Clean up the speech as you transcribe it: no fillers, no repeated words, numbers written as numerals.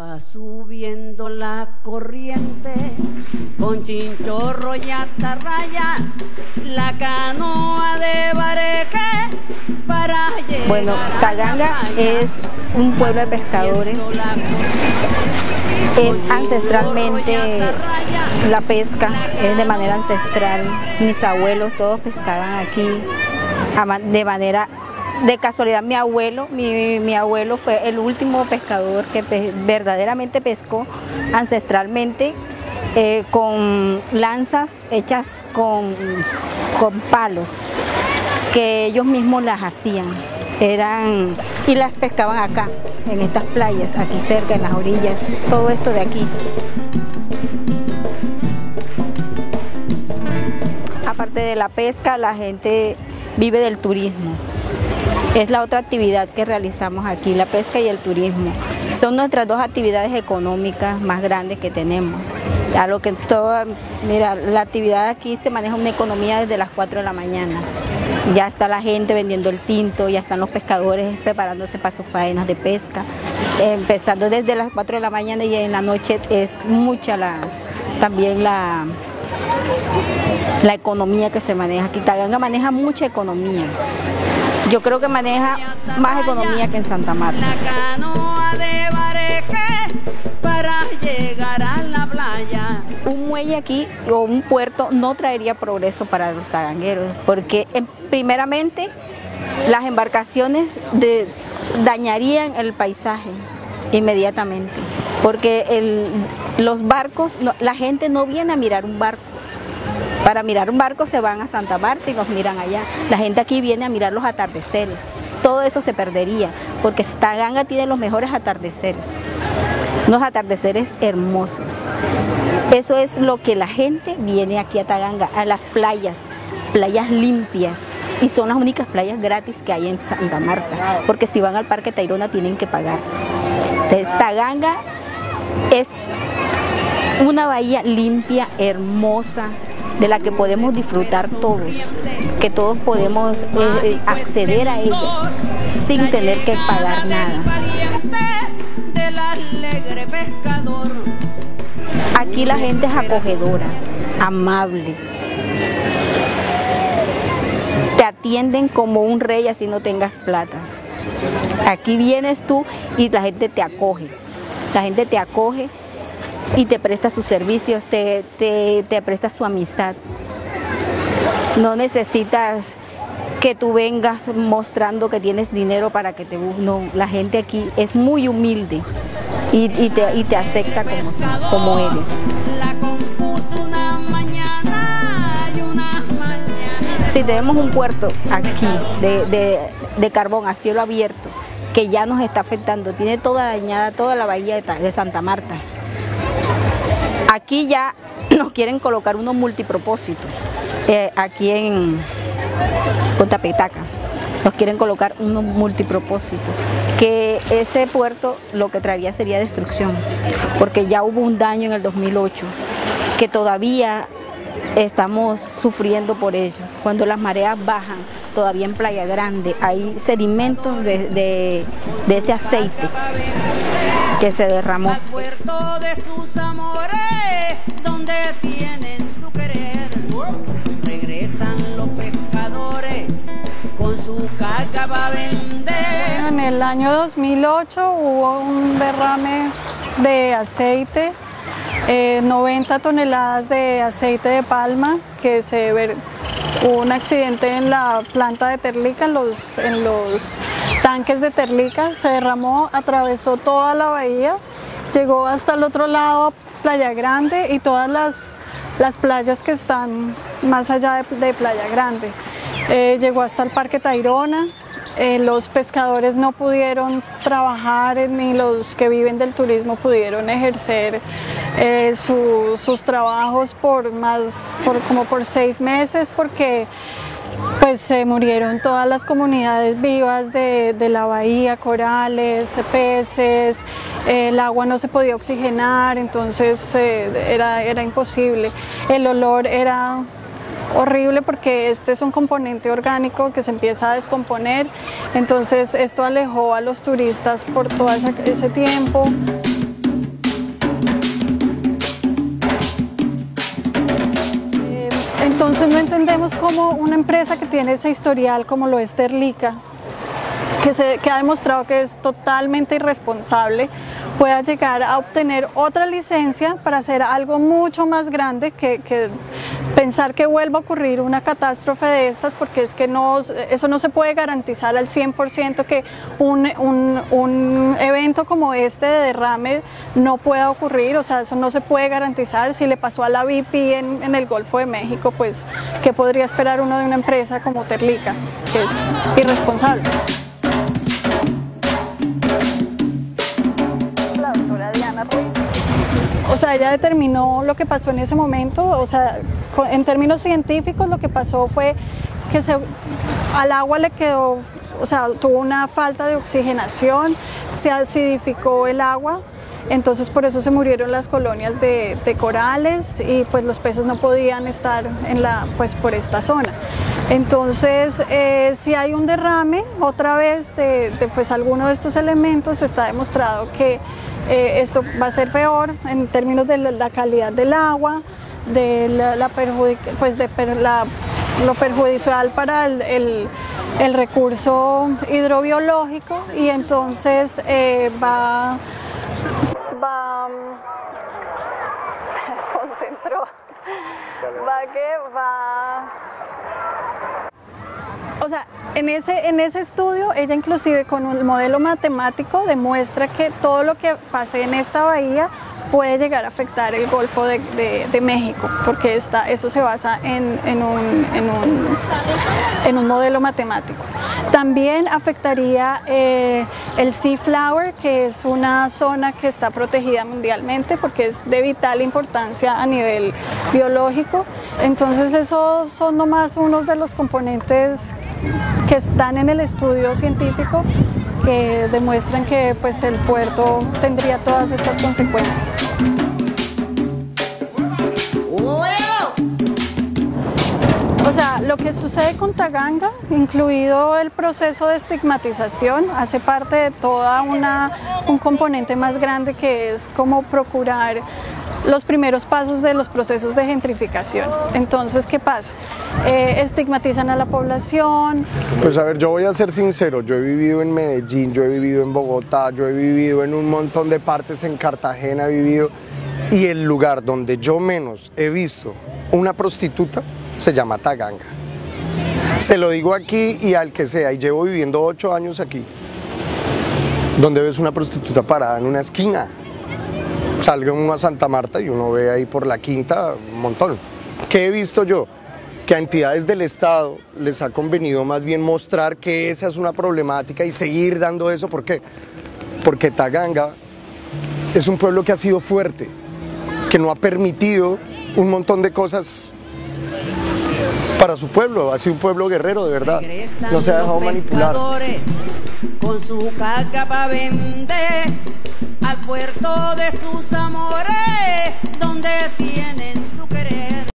Va subiendo la corriente con chinchorro y atarraya, la canoa de bareque para llegar. Bueno, Taganga es un pueblo de pescadores. Es ancestralmente la pesca, es de manera ancestral. Mis abuelos todos pescaban aquí de manera. De casualidad, mi abuelo fue el último pescador que verdaderamente pescó ancestralmente con lanzas hechas con palos, que ellos mismos las hacían. Y las pescaban acá, en estas playas, aquí cerca, en las orillas, todo esto de aquí. Aparte de la pesca, la gente vive del turismo. Es la otra actividad que realizamos aquí, la pesca y el turismo. Son nuestras dos actividades económicas más grandes que tenemos. A lo que toda, mira, la actividad aquí se maneja una economía desde las 4 de la mañana. Ya está la gente vendiendo el tinto, ya están los pescadores preparándose para sus faenas de pesca. Empezando desde las 4 de la mañana y en la noche es mucha también la economía que se maneja aquí. Taganga maneja mucha economía. Yo creo que maneja más economía que en Santa Marta. La canoa de bareque para llegar a la playa. Un muelle aquí o un puerto no traería progreso para los tagangueros, porque primeramente las embarcaciones dañarían el paisaje inmediatamente, porque los barcos, la gente no viene a mirar un barco. Para mirar un barco se van a Santa Marta y los miran allá. La gente aquí viene a mirar los atardeceres. Todo eso se perdería, porque Taganga tiene los mejores atardeceres. Unos atardeceres hermosos. Eso es lo que la gente viene aquí a Taganga, a las playas, playas limpias. Y son las únicas playas gratis que hay en Santa Marta, porque si van al Parque Tairona tienen que pagar. Entonces Taganga es una bahía limpia, hermosa, de la que podemos disfrutar todos, que todos podemos acceder a ellas sin tener que pagar nada. Aquí la gente es acogedora, amable. Te atienden como un rey así no tengas plata. Aquí vienes tú y la gente te acoge. La gente te acoge y te presta sus servicios, te presta su amistad. No necesitas que tú vengas mostrando que tienes dinero para que te busquen. No, la gente aquí es muy humilde y te acepta como eres. Si tenemos un puerto aquí de carbón a cielo abierto, que ya nos está afectando, tiene toda dañada toda la bahía de Santa Marta. Aquí ya nos quieren colocar unos multipropósitos, aquí en Punta Petaca, nos quieren colocar unos multipropósitos, que ese puerto lo que traería sería destrucción, porque ya hubo un daño en el 2008, que todavía estamos sufriendo por ello. Cuando las mareas bajan, todavía en Playa Grande hay sedimentos de ese aceite que se derramó. Tienen su querer, regresan los pescadores con su caca para vender. En el año 2008 hubo un derrame de aceite, 90 toneladas de aceite de palma, que hubo un accidente en la planta de Terlica, en los tanques de Terlica, se derramó, atravesó toda la bahía, llegó hasta el otro lado, Playa Grande, y todas las playas que están más allá de Playa Grande. Llegó hasta el Parque Tairona, los pescadores no pudieron trabajar, ni los que viven del turismo pudieron ejercer sus trabajos como por 6 meses, porque pues se murieron todas las comunidades vivas de la bahía, corales, peces, el agua no se podía oxigenar, entonces era imposible. El olor era horrible, porque este es un componente orgánico que se empieza a descomponer, entonces esto alejó a los turistas por todo ese tiempo. Entonces no entendemos cómo una empresa que tiene ese historial como lo es Terlica, que ha demostrado que es totalmente irresponsable, pueda llegar a obtener otra licencia para hacer algo mucho más grande, que pensar que vuelva a ocurrir una catástrofe de estas, porque es que no, eso no se puede garantizar al 100% que un evento como este de derrame no pueda ocurrir, o sea, eso no se puede garantizar. Si le pasó a la BP en el Golfo de México, pues ¿qué podría esperar uno de una empresa como Terlica, que es irresponsable? O sea, ella determinó lo que pasó en ese momento, o sea, en términos científicos lo que pasó fue que al agua le quedó, o sea, tuvo una falta de oxigenación, se acidificó el agua, entonces por eso se murieron las colonias de corales y pues los peces no podían estar en pues por esta zona. Entonces, si hay un derrame otra vez de pues alguno de estos elementos, está demostrado que esto va a ser peor en términos de la calidad del agua, de lo perjudicial para el recurso hidrobiológico, y entonces O sea, en ese estudio, ella inclusive con un modelo matemático demuestra que todo lo que pase en esta bahía puede llegar a afectar el Golfo de México, porque eso se basa en un modelo matemático. También afectaría el Seaflower, que es una zona que está protegida mundialmente porque es de vital importancia a nivel biológico. Entonces esos son nomás unos de los componentes que están en el estudio científico que demuestran que pues, el puerto tendría todas estas consecuencias. O sea, lo que sucede con Taganga, incluido el proceso de estigmatización, hace parte de toda un componente más grande, que es como procurar los primeros pasos de los procesos de gentrificación. Entonces, ¿qué pasa? Estigmatizan a la población. Pues a ver, yo voy a ser sincero, yo he vivido en Medellín, yo he vivido en Bogotá, yo he vivido en un montón de partes, en Cartagena he vivido, y el lugar donde yo menos he visto una prostituta se llama Taganga. Se lo digo aquí y al que sea, y llevo viviendo 8 años aquí, donde ves una prostituta parada en una esquina. Salga uno a Santa Marta y uno ve ahí por la Quinta un montón. ¿Qué he visto yo? Que a entidades del Estado les ha convenido más bien mostrar que esa es una problemática y seguir dando eso. ¿Por qué? Porque Taganga es un pueblo que ha sido fuerte, que no ha permitido un montón de cosas para su pueblo. Ha sido un pueblo guerrero, de verdad. No se ha dejado manipular. Con su carga para vender al puerto de sus amores, donde tienen